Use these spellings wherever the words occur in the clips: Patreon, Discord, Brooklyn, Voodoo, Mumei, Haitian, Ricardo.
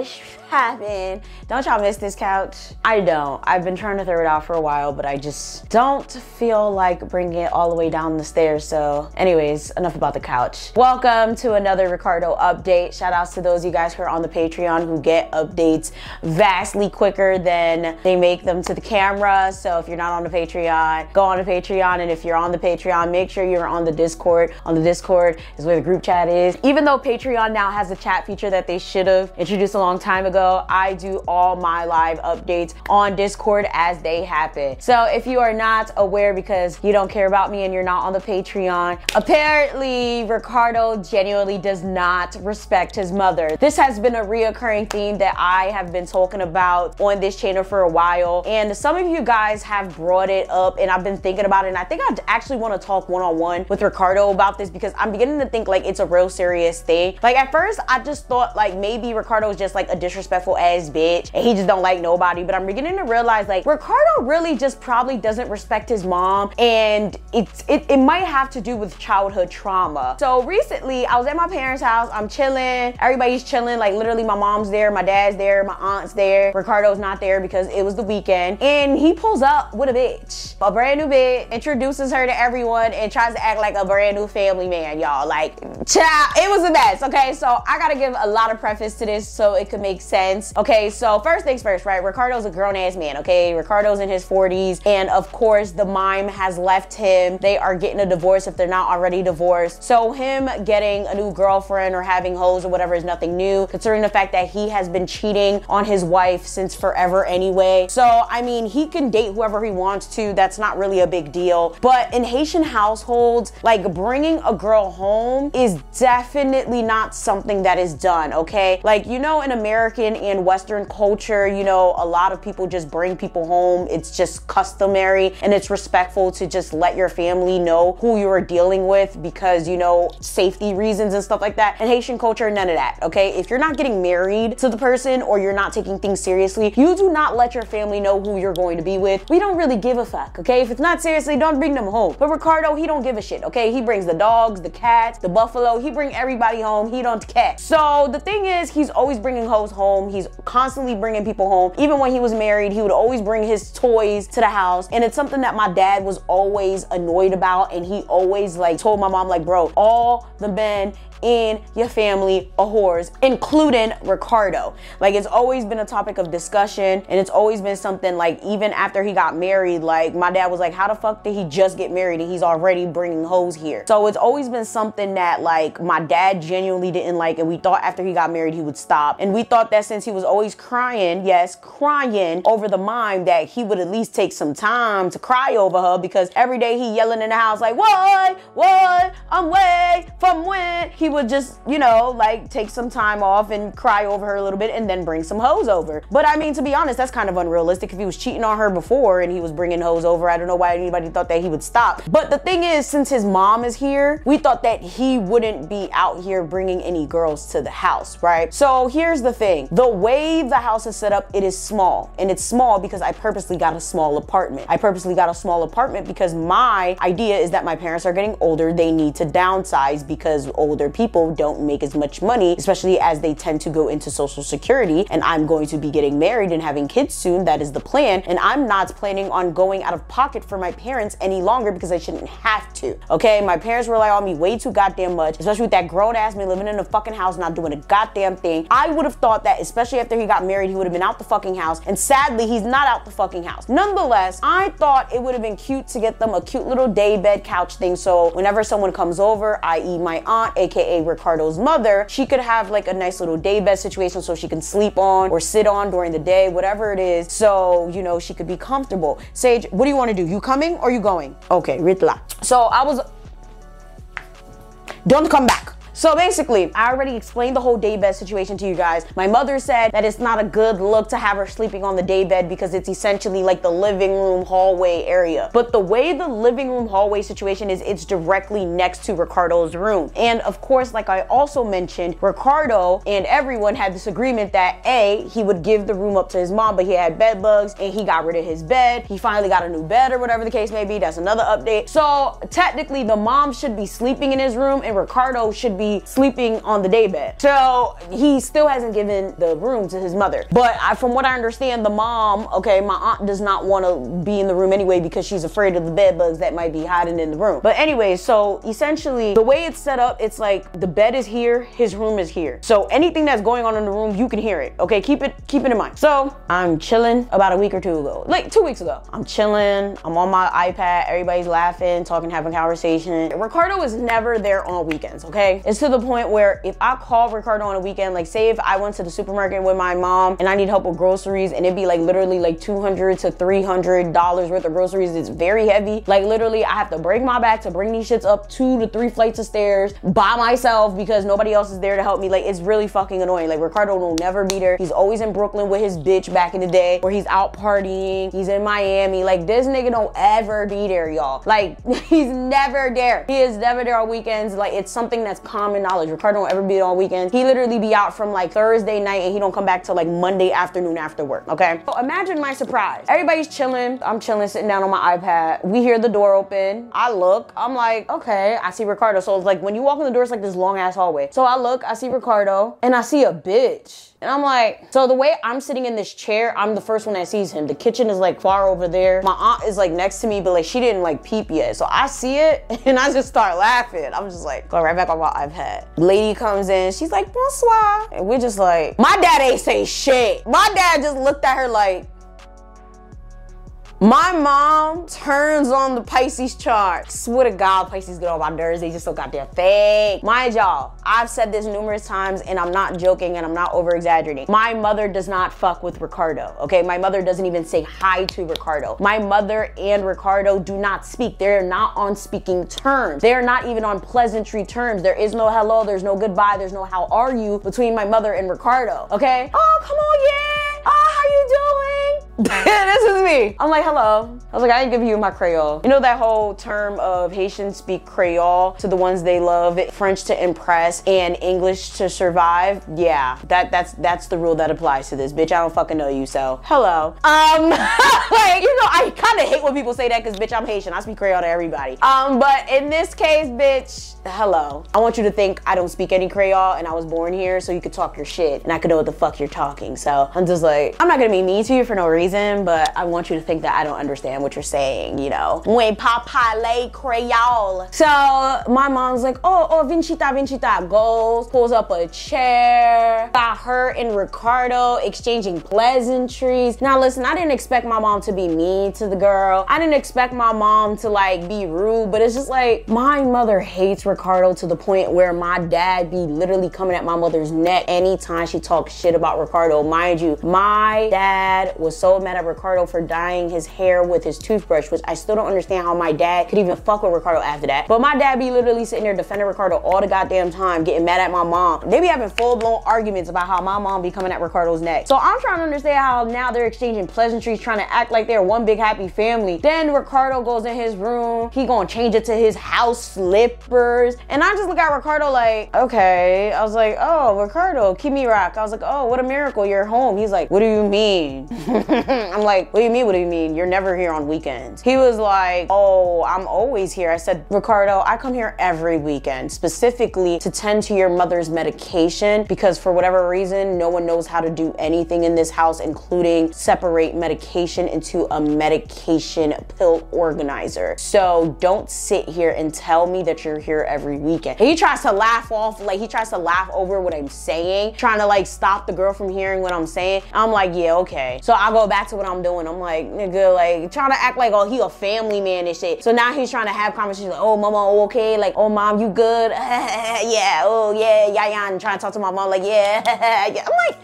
English happen. Don't y'all miss this couch? I don't. I've been trying to throw it out for a while, but I just don't feel like bringing it all the way down the stairs. So anyways, enough about the couch. Welcome to another Ricardo update. Shout outs to those of you guys who are on the Patreon who get updates vastly quicker than they make them to the camera. So if you're not on the Patreon, go on the Patreon. And if you're on the Patreon, make sure you're on the Discord. On the Discord is where the group chat is. Even though Patreon now has a chat feature that they should have introduced a long time ago, I do all my live updates on Discord as they happen. So if you are not aware because you don't care about me and you're not on the Patreon, apparently Ricardo genuinely does not respect his mother. This has been a reoccurring theme that I have been talking about on this channel for a while, and some of you guys have brought it up and I've been thinking about it, and I think I actually want to talk one-on-one with Ricardo about this because I'm beginning to think like it's a real serious thing. Like at first I just thought like maybe Ricardo is just like a disrespectful ass bitch and he just don't like nobody, but I'm beginning to realize like Ricardo really just probably doesn't respect his mom, and it might have to do with childhood trauma. So recently I was at my parents' house, I'm chilling, everybody's chilling, like literally my mom's there, my dad's there, my aunt's there, Ricardo's not there because it was the weekend, and he pulls up with a bitch, a brand new bitch, introduces her to everyone and tries to act like a brand new family man, y'all. Like, child, it was a mess, okay? So I gotta give a lot of preface to this so it could make sense. Okay, so first things first, right? Ricardo's a grown ass man, okay? Ricardo's in his 40s, and of course the mime has left him. They are getting a divorce if they're not already divorced. So him getting a new girlfriend or having hoes or whatever is nothing new, considering the fact that he has been cheating on his wife since forever anyway. So, I mean, he can date whoever he wants to. That's not really a big deal. But in Haitian households, like bringing a girl home is definitely not something that is done, okay? Like, you know, in American and Western culture, you know, a lot of people just bring people home. It's just customary and it's respectful to just let your family know who you are dealing with because, you know, safety reasons and stuff like that. In Haitian culture, none of that, okay? If you're not getting married to the person or you're not taking things seriously, you do not let your family know who you're going to be with. We don't really give a fuck, okay? If it's not seriously, don't bring them home. But Ricardo, he don't give a shit, okay? He brings the dogs, the cats, the buffalo, he bring everybody home, he don't care. So the thing is, he's always bringing hoes home, he's constantly bringing people home. Even when he was married, he would always bring his toys to the house, and it's something that my dad was always annoyed about, and he always like told my mom like, bro, all the men in your family are whores, including Ricardo. Like, it's always been a topic of discussion, and it's always been something like, even after he got married, like my dad was like, how the fuck did he just get married and he's already bringing hoes here? So it's always been something that like my dad genuinely didn't like, and we thought after he got married he would stop, and we thought that since he was always crying, yes, crying over the mime, that he would at least take some time to cry over her, because every day he yelling in the house like, what, I'm way from when, he would just, you know, like take some time off and cry over her a little bit and then bring some hoes over. But I mean, to be honest, that's kind of unrealistic. If he was cheating on her before and he was bringing hoes over, I don't know why anybody thought that he would stop. But the thing is, since his mom is here, we thought that he wouldn't be out here bringing any girls to the house, right? So here's the thing. The way the house is set up, it is small, and it's small because I purposely got a small apartment. I purposely got a small apartment because my idea is that my parents are getting older. They need to downsize because older people don't make as much money, especially as they tend to go into Social Security, and I'm going to be getting married and having kids soon. That is the plan, and I'm not planning on going out of pocket for my parents any longer because I shouldn't have to, okay? My parents rely on me way too goddamn much, especially with that grown ass man living in a fucking house not doing a goddamn thing. I would have thought that, especially after he got married, he would have been out the fucking house, and sadly he's not out the fucking house. Nonetheless, I thought it would have been cute to get them a cute little day bed couch thing, so whenever someone comes over, i.e. my aunt, aka Ricardo's mother, she could have like a nice little daybed situation so she can sleep on or sit on during the day, whatever it is, so you know she could be comfortable. Sage, what do you want to do? You coming or you going? Okay, Ritla. So I was, don't come back. So basically, I already explained the whole daybed situation to you guys. My mother said that it's not a good look to have her sleeping on the daybed because it's essentially like the living room hallway area. But the way the living room hallway situation is, it's directly next to Ricardo's room. And of course, like I also mentioned, Ricardo and everyone had this agreement that A, he would give the room up to his mom, but he had bed bugs and he got rid of his bed. He finally got a new bed or whatever the case may be. That's another update. So technically the mom should be sleeping in his room and Ricardo should be be sleeping on the daybed. So he still hasn't given the room to his mother. But from what I understand, the mom, okay, my aunt does not want to be in the room anyway because she's afraid of the bed bugs that might be hiding in the room. But anyway, so essentially the way it's set up, it's like the bed is here, his room is here. So anything that's going on in the room, you can hear it. Okay, keep it in mind. So I'm chilling about a week or two ago, like 2 weeks ago. I'm chilling, I'm on my iPad, everybody's laughing, talking, having conversation. Ricardo is never there on weekends, okay? It's to the point where if I call Ricardo on a weekend, like say if I went to the supermarket with my mom and I need help with groceries and it'd be like literally like $200 to $300 worth of groceries, it's very heavy. Like literally I have to break my back to bring these shits up 2 to 3 flights of stairs by myself because nobody else is there to help me. Like it's really fucking annoying. Like Ricardo will never be there. He's always in Brooklyn with his bitch back in the day, where he's out partying, he's in Miami. Like this nigga don't ever be there, y'all. Like he's never there. He is never there on weekends. Like it's something that's common knowledge. Ricardo won't ever be there on weekends. He literally be out from like Thursday night and he don't come back till like Monday afternoon after work, okay? So imagine my surprise. Everybody's chilling. I'm chilling, sitting down on my iPad. We hear the door open. I look, I'm like, okay, I see Ricardo. So it's like when you walk in the door, it's like this long ass hallway. So I look, I see Ricardo and I see a bitch. And I'm like, so the way I'm sitting in this chair, I'm the first one that sees him. The kitchen is like far over there. My aunt is like next to me, but like she didn't like peep yet. So I see it and I just start laughing. I'm just like, go right back on what I've had. Lady comes in, she's like, bonsoir. And we're just like, my dad ain't say shit. My dad just looked at her like, my mom turns on the Pisces chart. Swear to God, Pisces get on my nerves. They just so goddamn fake. Mind y'all, I've said this numerous times and I'm not joking and I'm not over exaggerating. My mother does not fuck with Ricardo, okay? My mother doesn't even say hi to Ricardo. My mother and Ricardo do not speak. They're not on speaking terms. They're not even on pleasantry terms. There is no hello, there's no goodbye, there's no how are you between my mother and Ricardo, okay? Oh, come on, yeah. Oh, how you doing? This is me. I'm like, hello. I was like, I ain't giving you my Creole. You know that whole term of Haitians speak Creole to the ones they love, French to impress, and English to survive? Yeah, that's the rule that applies to this, bitch. I don't fucking know you, so hello. Like, you know, I kind of hate when people say that because, bitch, I'm Haitian. I speak Creole to everybody. But in this case, bitch, hello. I want you to think I don't speak any Creole and I was born here, so you could talk your shit and I could know what the fuck you're talking. So I'm just like, I'm not gonna be mean to you for no reason, but I want you to think that I don't understand what you're saying, you know? When papa lay Creole. So my mom's like, oh, Vincita, Vincita. Goes, pulls up a chair, got her and Ricardo exchanging pleasantries. Now listen, I didn't expect my mom to be mean to the girl. I didn't expect my mom to like be rude, but it's just like, my mother hates Ricardo to the point where my dad be literally coming at my mother's neck anytime she talks shit about Ricardo. Mind you, my dad was so mad at Ricardo for dyeing his hair with his toothbrush, which I still don't understand how my dad could even fuck with Ricardo after that. But my dad be literally sitting there defending Ricardo all the goddamn time, getting mad at my mom. They be having full-blown arguments about how my mom be coming at Ricardo's neck. So I'm trying to understand how now they're exchanging pleasantries, trying to act like they're one big happy family. Then Ricardo goes in his room, he gonna change it to his house slippers. And I just look at Ricardo like, okay. I was like, oh, Ricardo, Kimi Rock. I was like, oh, what a miracle, you're home. He's like, what do you mean? I'm like, what do you mean? What do you mean? You're never here on weekends. He was like, oh, I'm always here. I said, Ricardo, I come here every weekend, specifically to tend to your mother's medication, because for whatever reason, no one knows how to do anything in this house, including separate medication into a medication pill organizer. So don't sit here and tell me that you're here every weekend. And he tries to laugh off, like he tries to laugh over what I'm saying, trying to like stop the girl from hearing what I'm saying. I'm like, yeah, okay. So I go back to what I'm doing. I'm like, nigga, like trying to act like, oh, he a family man and shit. So now he's trying to have conversations like, oh, mama, oh, okay. Like, oh, mom, you good? Yeah, oh, yeah, yeah. And trying to talk to my mom like, yeah, yeah. I'm like,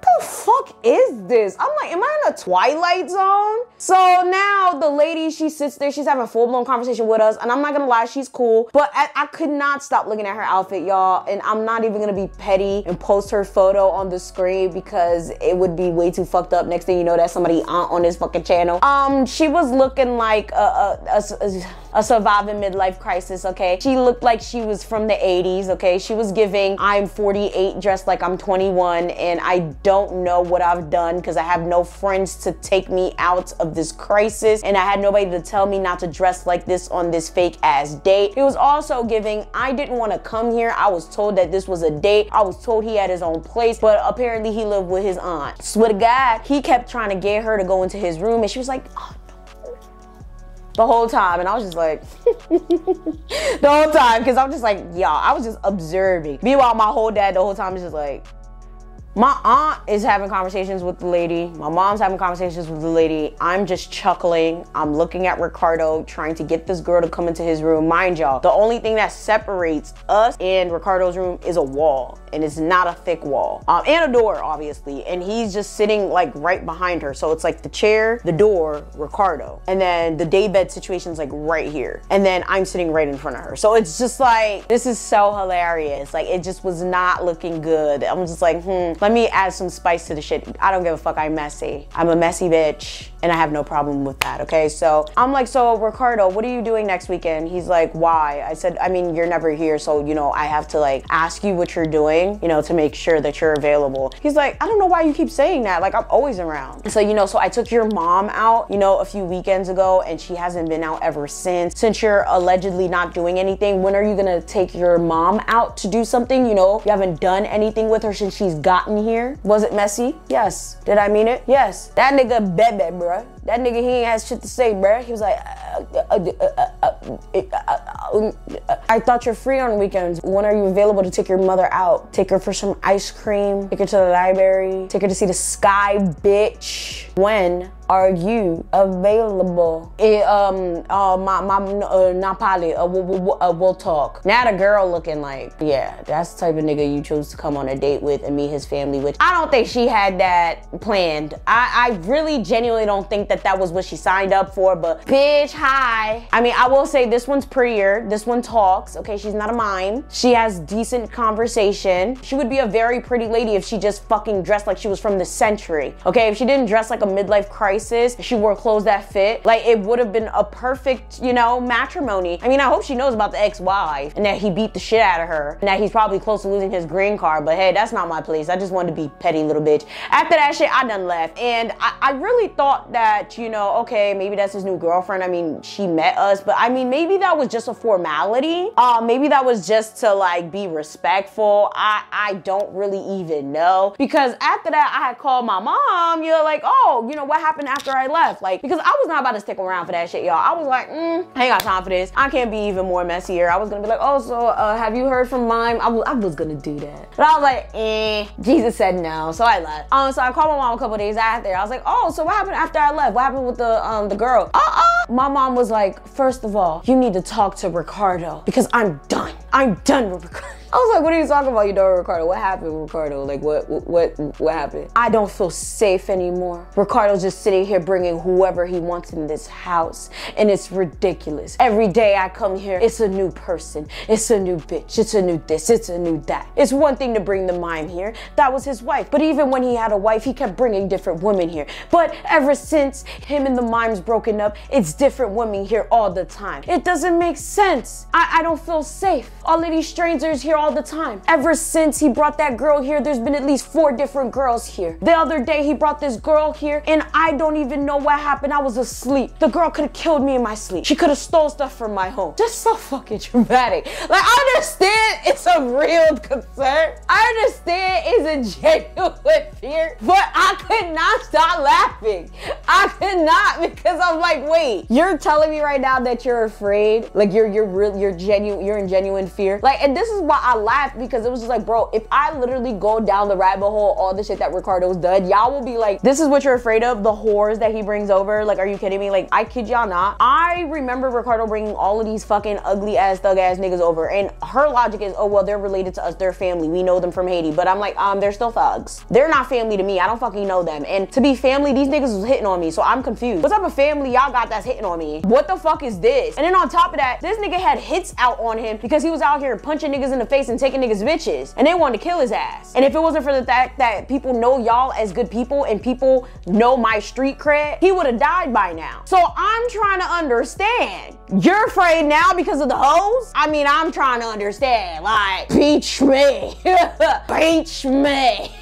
what the fuck is this? I'm like, am I in a Twilight Zone? So now the lady, she sits there, she's having a full-blown conversation with us, and I'm not gonna lie, she's cool, but I could not stop looking at her outfit, y'all, and I'm not even gonna be petty and post her photo on the screen because it would be way too fucked up. Next thing you know, that's somebody aunt on this fucking channel. She was looking like a a surviving midlife crisis, okay? She looked like she was from the 80s, okay? She was giving, I'm 48 dressed like I'm 21 and I don't know what I've done because I have no friends to take me out of this crisis and I had nobody to tell me not to dress like this on this fake ass date. It was also giving, I didn't want to come here. I was told that this was a date. I was told he had his own place, but apparently he lived with his aunt. Swear to God, he kept trying to get her to go into his room and she was like, oh, the whole time. And I was just like, the whole time, because I'm just like, y'all, I was just observing. Meanwhile, my whole dad the whole time is just like, my aunt is having conversations with the lady. My mom's having conversations with the lady. I'm just chuckling. I'm looking at Ricardo, trying to get this girl to come into his room. Mind y'all, the only thing that separates us and Ricardo's room is a wall, and it's not a thick wall. And a door, obviously. And he's just sitting like right behind her. So it's like the chair, the door, Ricardo. And then the daybed situation's like right here. And then I'm sitting right in front of her. So it's just like, this is so hilarious. Like it just was not looking good. I'm just like, let me add some spice to the shit. I don't give a fuck, I'm messy. I'm a messy bitch and I have no problem with that, okay? So I'm like, so Ricardo, what are you doing next weekend? He's like, why? I said, I mean, you're never here, so you know, I have to like ask you what you're doing, you know, to make sure that you're available. He's like, I don't know why you keep saying that. Like I'm always around. So, you know, so I took your mom out, you know, a few weekends ago and she hasn't been out ever since. Since you're allegedly not doing anything, when are you gonna take your mom out to do something? You know, you haven't done anything with her since she's gotten here. Was it messy? Yes. Did I mean it? Yes. That nigga bebe, bruh. That nigga, he ain't has shit to say, bruh. He was like, I thought you're free on weekends. When are you available to take your mother out? Take her for some ice cream, take her to the library, take her to see the sky, bitch. When are you available? We'll talk. Now the girl looking like, yeah, that's the type of nigga you chose to come on a date with and meet his family with. I don't think she had that planned. I really genuinely don't think that that was what she signed up for, but bitch, hi. I mean, I will say this one's prettier. This one talks, okay? She's not a mime. She has decent conversation. She would be a very pretty lady if she just fucking dressed like she was from the century, okay? If she didn't dress like a midlife crisis, she wore clothes that fit, like it would have been a perfect, you know, matrimony. I mean, I hope she knows about the ex-wife and that he beat the shit out of her and that he's probably close to losing his green card, but hey, that's not my place. I just wanted to be petty little bitch. After that shit, I done left. And I really thought that, you know, okay, maybe that's his new girlfriend. I mean, she met us, but I mean, maybe that was just a formality. Maybe that was just to like be respectful. I don't really even know, because after that I had called my mom. You're like, oh, you know, what happened after I left? Like, because I was not about to stick around for that shit, y'all. I was like, I ain't got time for this. I can't be even more messier. I was gonna be like, oh, so have you heard from mine? I was gonna do that, but I was like, Jesus said no, so I left. So I called my mom a couple days after. I was like, oh, so what happened after I left? What happened with the girl? My mom was like, first of all, you need to talk to Ricardo because I'm done. I'm done with Ricardo. I was like, what are you talking about? You know, Ricardo, what happened with Ricardo? Like, what happened? I don't feel safe anymore. Ricardo's just sitting here bringing whoever he wants in this house, and it's ridiculous. Every day I come here, it's a new person. It's a new bitch. It's a new this. It's a new that. It's one thing to bring the mime here. That was his wife. But even when he had a wife, he kept bringing different women here. But ever since him and the mime's broken up, it's different women here all the time. It doesn't make sense. I don't feel safe. All of these strangers here all the time. Ever since he brought that girl here, there's been at least 4 different girls here. The other day he brought this girl here and I don't even know what happened. I was asleep. The girl could have killed me in my sleep. She could have stole stuff from my home. Just so fucking dramatic. Like, I understand it's a real concern. I understand it's a genuine fear, but I could not stop laughing. I could not, because I'm like, wait, you're telling me right now that you're afraid? Like you're in genuine fear? Like, and this is why I laughed, because it was just like, bro, if I literally go down the rabbit hole, all the shit that Ricardo's done, y'all will be like, this is what you're afraid of? The whores that he brings over? Like, are you kidding me? Like, I kid y'all not. I remember Ricardo bringing all of these fucking ugly ass, thug ass niggas over, and her logic is, oh, well, they're related to us. They're family. We know them from Haiti. But I'm like, they're still thugs. They're not family to me. I don't fucking know them. And to be family, these niggas was hitting on me. So I'm confused. What type of family y'all got that's hitting on me? What the fuck is this? And then on top of that, this nigga had hits out on him because he was out here punching niggas in the face and taking niggas bitches, and they wanted to kill his ass. And if it wasn't for the fact that people know y'all as good people and people know my street cred, he would have died by now. So I'm trying to understand understand. You're afraid now because of the hoes? I mean, I'm trying to understand. Like, beach me. Beach me.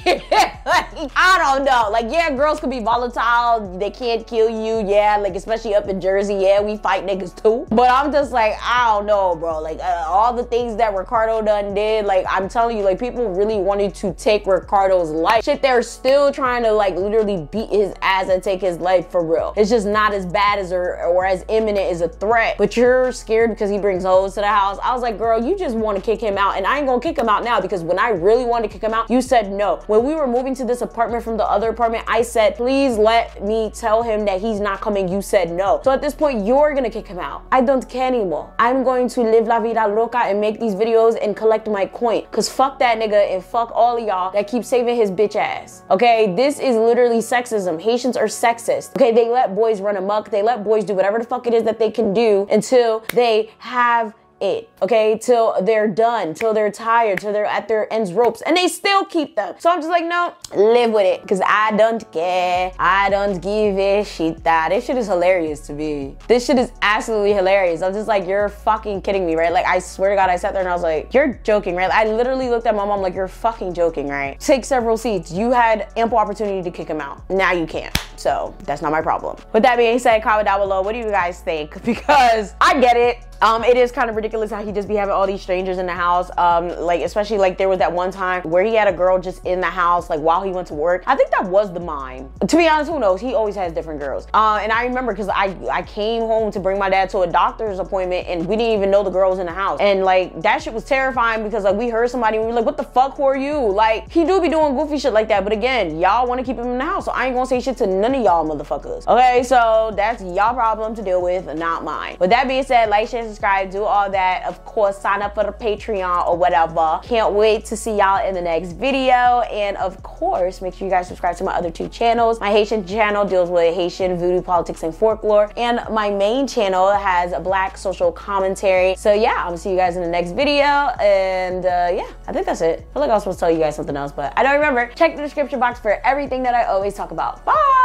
I don't know. Like, yeah, girls could be volatile. They can't kill you. Yeah, like, especially up in Jersey. Yeah, we fight niggas too. But I'm just like, I don't know, bro. Like, all the things that Ricardo done did, like, I'm telling you, like, people really wanted to take Ricardo's life. Shit, they're still trying to, like, literally beat his ass and take his life for real. It's just not as bad as or as imminent as a threat. But you're scared because he brings hoes to the house. I was like, girl, you just want to kick him out. And I ain't gonna kick him out now, because when I really wanted to kick him out, you said no. When we were moving to this apartment from the other apartment, I said, please let me tell him that he's not coming. You said no. So at this point, you're gonna kick him out. I don't care anymore. I'm going to live la vida loca and make these videos and collect my coin. Cause fuck that nigga and fuck all of y'all that keep saving his bitch ass. Okay, this is literally sexism. Haitians are sexist. Okay, they let boys run amok. They let boys do whatever the fuck it is that they can do until they have it, okay, till they're done, till they're tired, till they're at their ends ropes, and they still keep them. So I'm just like, no, live with it, because I don't care, I don't give a shit. That this shit is hilarious to me. This shit is absolutely hilarious. I'm just like, you're fucking kidding me, right? Like, I swear to God, I sat there and I was like, you're joking, right? I literally looked at my mom like, you're fucking joking, right? Take several seats. You had ample opportunity to kick him out. Now you can't. So that's not my problem. With that being said, comment down below, what do you guys think? Because I get it. It is kind of ridiculous how he just be having all these strangers in the house. Like, especially like there was that one time where he had a girl just in the house, like while he went to work. I think that was the mime. To be honest, who knows? He always has different girls. And I remember because I came home to bring my dad to a doctor's appointment and we didn't even know the girl was in the house. And like that shit was terrifying because like we heard somebody and we were like, what the fuck, who are you? Like he do be doing goofy shit like that. But again, y'all want to keep him in the house. So I ain't gonna say shit to none of y'all motherfuckers. Okay, so that's y'all problem to deal with, not mine. With that being said, like, share, subscribe, do all that. Of course, sign up for the Patreon or whatever. Can't wait to see y'all in the next video. And of course, make sure you guys subscribe to my other two channels. My Haitian channel deals with Haitian voodoo, politics, and folklore. And my main channel has a black social commentary. So yeah, I'm gonna see you guys in the next video. And yeah, I think that's it. I feel like I was supposed to tell you guys something else, but I don't remember. Check the description box for everything that I always talk about. Bye!